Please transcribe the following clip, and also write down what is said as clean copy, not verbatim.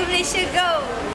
will we should go.